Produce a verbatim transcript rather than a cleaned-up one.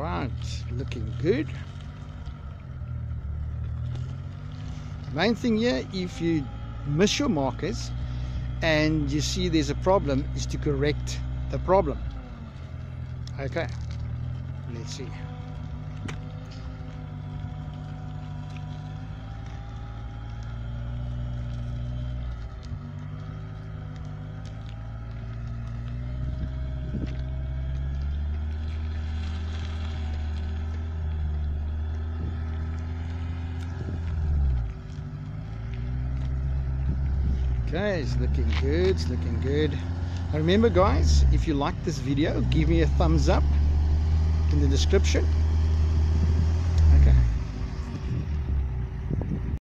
right, looking good. Main thing here, if you miss your markers and you see there's a problem, is to correct the problem. Okay, let's see. Okay, it's looking good, it's looking good. Now remember guys, if you like this video, give me a thumbs up in the description.